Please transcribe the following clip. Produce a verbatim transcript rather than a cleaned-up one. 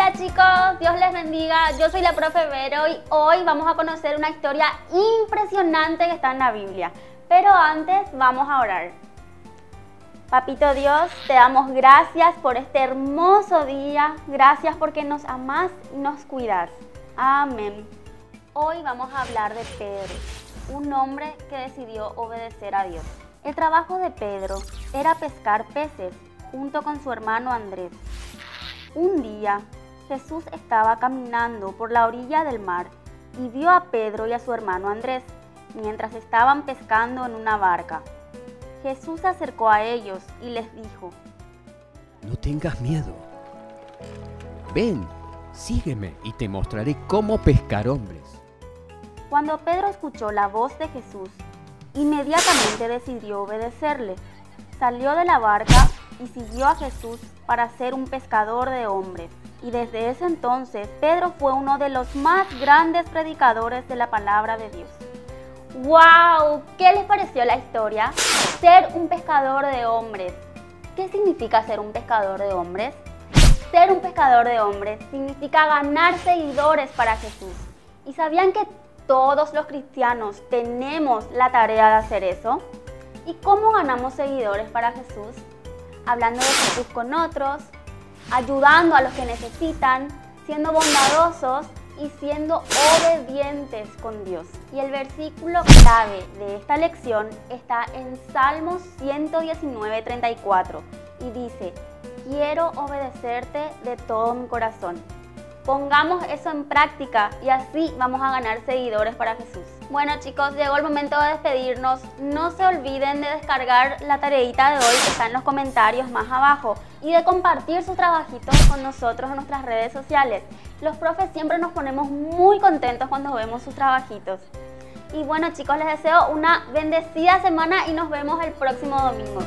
Hola chicos, Dios les bendiga, yo soy la profe Pedro y hoy vamos a conocer una historia impresionante que está en la Biblia. Pero antes vamos a orar. Papito Dios, te damos gracias por este hermoso día, gracias porque nos amás y nos cuidás. Amén. Hoy vamos a hablar de Pedro, un hombre que decidió obedecer a Dios. El trabajo de Pedro era pescar peces junto con su hermano Andrés. Un día, Jesús estaba caminando por la orilla del mar y vio a Pedro y a su hermano Andrés mientras estaban pescando en una barca. Jesús se acercó a ellos y les dijo: No tengas miedo. Ven, sígueme y te mostraré cómo pescar hombres. Cuando Pedro escuchó la voz de Jesús, inmediatamente decidió obedecerle. Salió de la barca y siguió a Jesús para ser un pescador de hombres. Y desde ese entonces, Pedro fue uno de los más grandes predicadores de la palabra de Dios. ¡Wow! ¿Qué les pareció la historia? Ser un pescador de hombres. ¿Qué significa ser un pescador de hombres? Ser un pescador de hombres significa ganar seguidores para Jesús. ¿Y sabían que todos los cristianos tenemos la tarea de hacer eso? ¿Y cómo ganamos seguidores para Jesús? Hablando de Jesús con otros, ayudando a los que necesitan, siendo bondadosos y siendo obedientes con Dios. Y el versículo clave de esta lección está en Salmos ciento diecinueve, treinta y cuatro y dice: Quiero obedecerte de todo mi corazón. Pongamos eso en práctica y así vamos a ganar seguidores para Jesús. Bueno chicos, llegó el momento de despedirnos. No se olviden de descargar la tareita de hoy que está en los comentarios más abajo y de compartir sus trabajitos con nosotros en nuestras redes sociales. Los profes siempre nos ponemos muy contentos cuando vemos sus trabajitos. Y bueno chicos, les deseo una bendecida semana y nos vemos el próximo domingo.